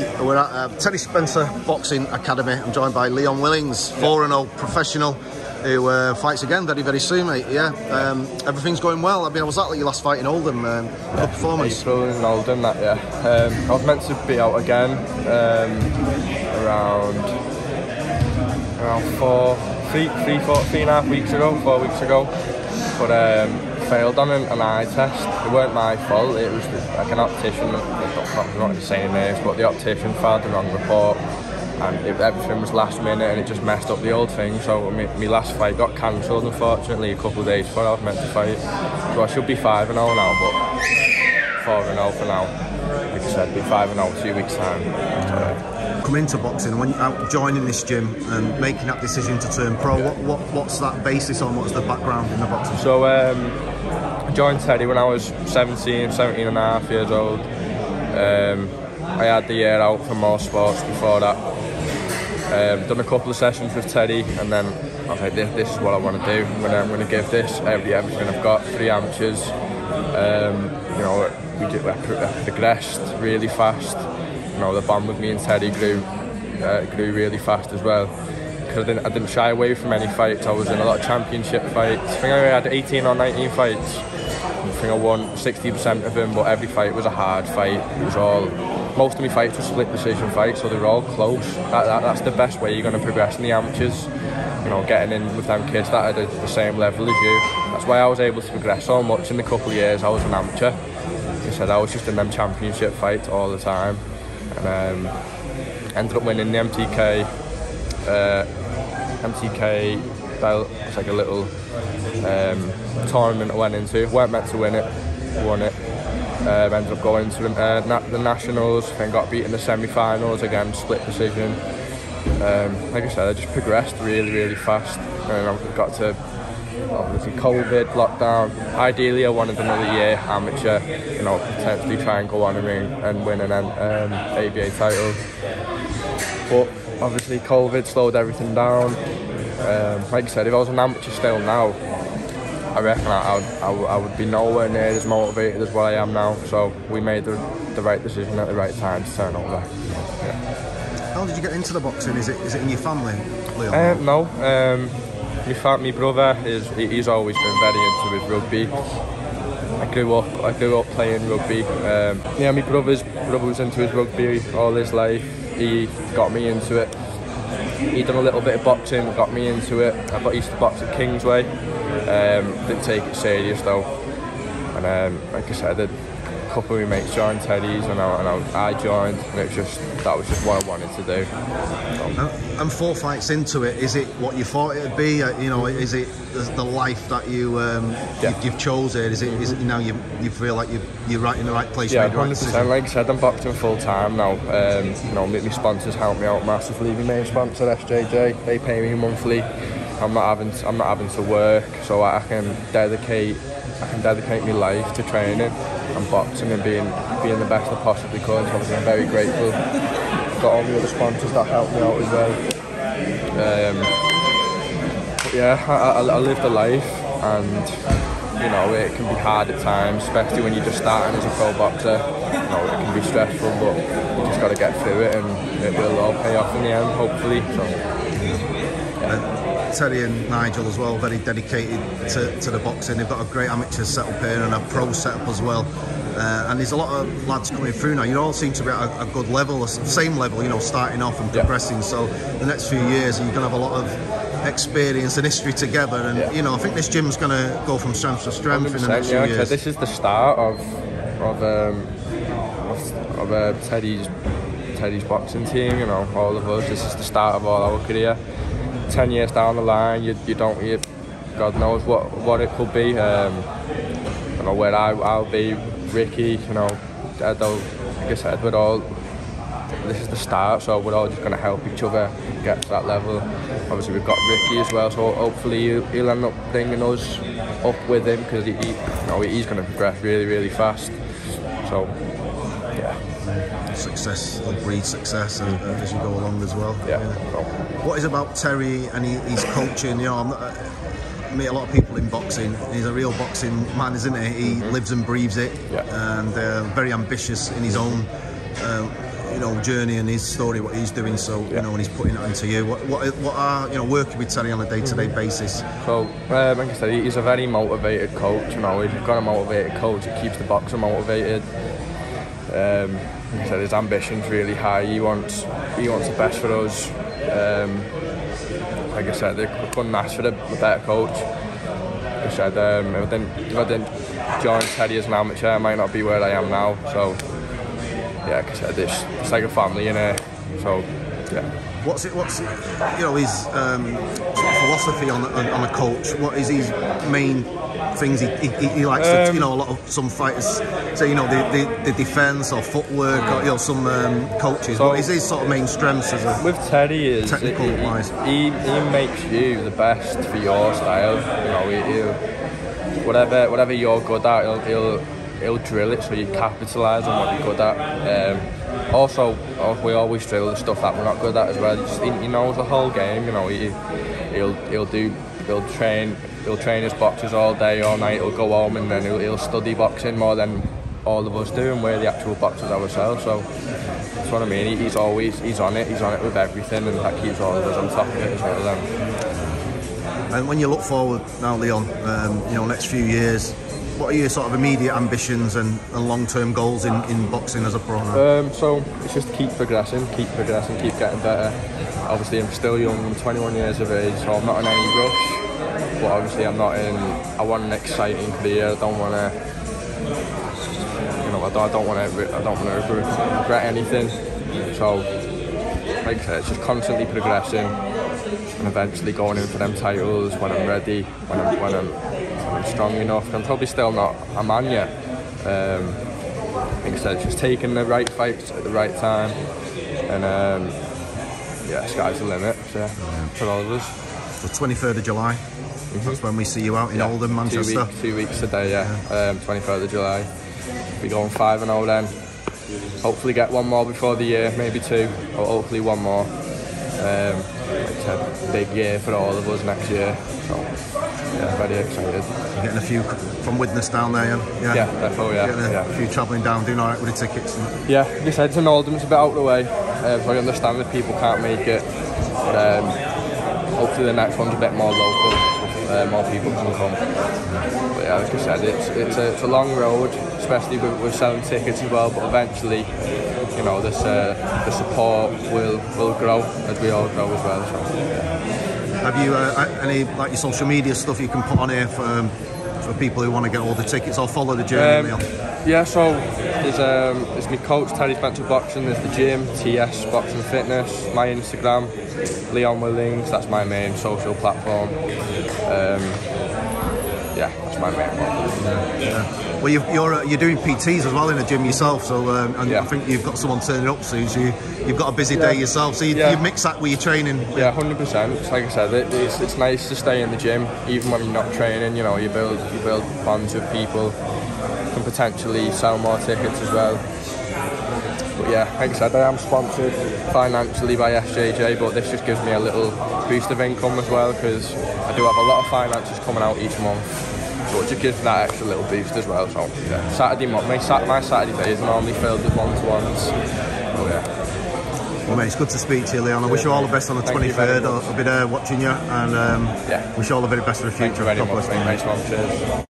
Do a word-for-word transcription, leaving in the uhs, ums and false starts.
We're at uh, Teddy Spencer Boxing Academy. I'm joined by Leon Willings, four and oh professional, who uh, fights again very, very soon, mate. Yeah, um, everything's going well. I mean, I was at like, your last fight in Oldham. Um, yeah, good performance. April in Oldham, that, yeah. Um, I was meant to be out again um, around around four, three, three, four, three and a half weeks ago, four weeks ago, but um, failed on an, an eye test. It weren't my fault. It was the, like an optician. Not, not insane names, but the optician filed the wrong report, and it, everything was last minute, and it just messed up the old thing. So my last fight got cancelled, unfortunately, a couple of days before I was meant to fight. So I should be five and zero now, but four and zero for now. Like I said, be five and zero two weeks time. Right. Come into boxing when you're joining this gym and making that decision to turn pro. Yeah. What, what what's that basis on? What's the background in the boxing? So um, I joined Teddy when I was seventeen, seventeen and a half years old. Um, I had the year out for more sports before that. Um, done a couple of sessions with Teddy, and then I was like, this, this is what I want to do. I'm gonna, I'm gonna give this every, everything I've got. Three amateurs, um, you know, we, did, we progressed really fast. You know, the bond with me and Teddy grew, uh, grew really fast as well. Because I didn't, I didn't shy away from any fights. I was in a lot of championship fights. I think I had eighteen or nineteen fights. I think I won sixty percent of them, but every fight was a hard fight. It was all, most of my fights were split decision fights, so they were all close. That, that, that's the best way you're going to progress in the amateurs. You know, getting in with them kids that are the, the same level as you. That's why I was able to progress so much in the couple of years I was an amateur. Like I said, I was just in them championship fights all the time, and um, ended up winning the M T K. Uh, M T K. It's like a little um, tournament I went into. Weren't meant to win it, won it. Um, ended up going to uh, na the nationals, then got beaten in the semi-finals again, split decision. Um, like I said, I just progressed really, really fast. And I got to obviously COVID, lockdown. Ideally, I wanted another year amateur, you know, potentially try and go on and, ring, and win an um, A B A title. But obviously, COVID slowed everything down. Um, like I said, if I was an amateur still now, I reckon I, I, I would be nowhere near as motivated as what I am now. So we made the, the right decision at the right time to turn over. Yeah. How did you get into the boxing? Is it is it in your family, Leon? Uh, no, um, my, fa my brother is he, he's always been very into his rugby. I grew up I grew up playing rugby. Um, yeah, my brother's brother was into his rugby all his life. He got me into it. He'd done a little bit of boxing, got me into it. I got used to box at Kingsway. Um, didn't take it serious though. And um, like I said, a couple of my mates joined Teddy's, and I, and I, I joined, and it was just that was just what I wanted to do. So. And, and four fights into it, is it what you thought it'd be? You know, is it the life that you um, yeah. you've, you've chosen? Is it, is it now you you feel like you you're right in the right place? Yeah, one hundred percent. Like I said, I'm boxing full time now. Um, you know, my sponsors help me out massively. My main sponsor, S J J, they pay me monthly. I'm not having to, I'm not having to work, so I can dedicate I can dedicate my life to training and boxing and being being the best I possibly could. Obviously, I'm very grateful. Got all the other sponsors that help me out as well. Um, Yeah, I, I, I lived a life, and you know it can be hard at times, especially when you're just starting as a pro boxer. You know, it can be stressful, but you just got to get through it, and it will all pay off in the end, hopefully. So, yeah. uh, Terry and Nigel as well, very dedicated to, to the boxing. They've got a great amateur setup here and a pro setup as well. Uh, and there's a lot of lads coming through now. You all seem to be at a, a good level, same level, you know, starting off and progressing. Yeah. So the next few years, you're gonna have a lot of experience and history together, and yeah. you know, I think this gym's going to go from strength to strength in the next yeah, few years. So this is the start of of um, of, of uh, Teddy's Teddy's boxing team. You know, all of us. This is the start of all our career. Ten years down the line, you you don't, you, God knows what what it could be. Um, you know, where I I'll be, Ricky. You know, I don't, like I said, we're all. This is the start, so we're all just going to help each other get to that level. Obviously, we've got Ricky as well, so hopefully he'll, he'll end up bringing us up with him, because he, he, you know, he's going to progress really, really fast. So, yeah. Success will breed success and, uh, as you go along as well. Yeah. yeah. So. What is about Terry and he, he's coaching? You know, I'm not, I meet a lot of people in boxing. He's a real boxing man, isn't he? He mm-hmm. lives and breathes it, yeah. and uh, very ambitious in his own. Uh, you know, journey and his story, what he's doing. So yeah. you know, when he's putting it onto you, what what what are you know working with Teddy on a day-to-day -day basis? So uh, like I said, he's a very motivated coach. You know, if you've got a motivated coach, it keeps the boxer motivated. Um, like I said, his ambition's really high. He wants he wants the best for us. Um, like I said, they couldn't ask for a better coach. Like I said, um, if I didn't if I didn't join Teddy as an amateur, I might not be where I am now. So. Yeah, because it's, it's like a family, in it. So, yeah. What's it? What's it, you know his um, philosophy on, on on a coach? What is his main things he he, he likes? Um, to, you know, a lot of some fighters say, you know, the the, the defense or footwork, or you know, some um, coaches. So what is his sort of main strengths as a with Teddy is technical it, wise? He, he he makes you the best for your style. You know, he, he, whatever whatever you're good at, he'll. he'll He'll drill it so you capitalise on what you're good at. Um, also, oh, we always drill the stuff that we're not good at as well. Just, he, he knows the whole game. You know, he, he'll he'll do he'll train he'll train his boxers all day, all night. He'll go home and then he'll, he'll study boxing more than all of us do, and we're the actual boxers ourselves. So that's what I mean. He, he's always he's on it. He's on it with everything, and that keeps all of us on top of it as well. Then. And when you look forward now, Leon, um, you know, next few years. What are your sort of immediate ambitions and, and long-term goals in, in boxing as a pro now? Um, so it's just keep progressing, keep progressing, keep getting better. Obviously I'm still young, I'm twenty-one years of age, so I'm not in any rush. But obviously I'm not in, I want an exciting career, I don't want to, you know, I don't, I don't want to, I don't want to regret anything. So, like I said, it's just constantly progressing and eventually going in for them titles when I'm ready, when I'm, when I'm, I'm strong enough. I'm probably still not a man yet. Um, like I said, just taking the right fights at the right time, and um, yeah, sky's the limit. So, yeah. For all of us. The twenty-third of July. Mm-hmm. That's when we see you out in yeah. Oldham, Manchester. Two, week, two weeks today, yeah. yeah. Um, twenty-third of July. We're going five and oh then. Hopefully get one more before the year, maybe two, or hopefully one more. Um, it's a big year for all of us next year. So, yeah, very excited. You're getting a few from Widnes down there, yeah? Yeah, yeah definitely, yeah. Getting a yeah. few travelling down, doing all right with the tickets. And... Yeah, like I said, it's in Oldham, it's a bit out of the way. Uh, so I understand that people can't make it. But um, hopefully the next one's a bit more local, uh, more people can come. But yeah, like I said, it's, it's, a, it's a long road, especially with, with selling tickets as well, but eventually, you know, this uh, the support will will grow as we all grow as well. So, yeah. Have you uh, any like your social media stuff you can put on here for um, for people who want to get all the tickets or follow the journey? Um, yeah, so there's um there's my coach Teddy Spencer Boxing, there's the gym T S Boxing Fitness, my Instagram Leon Willings, that's my main social platform. Um, Yeah, that's my main one. Yeah, yeah. Well, you've, you're you're doing P Ts as well in the gym yourself, so um, and yeah. I think you've got someone turning up soon. So you, you've got a busy yeah. day yourself, so you, yeah. you mix that with your training. Yeah, hundred percent. Like I said, it, it's it's nice to stay in the gym even when you're not training. You know, you build you build bonds with people, can potentially sell more tickets as well. But yeah, like I said, I am sponsored financially by S J J, but this just gives me a little boost of income as well, because I do have a lot of finances coming out each month, so it just gives me that extra little boost as well. So yeah, Saturday my, my Saturday days are normally filled with one-to-ones. Oh yeah. Well mate, it's good to speak to you, Leon. I yeah, wish you all the best on the twenty-third. I'll be there watching you, and um, yeah. wish you all the very best for the future. Thank you very much, mate. Nice one. Cheers.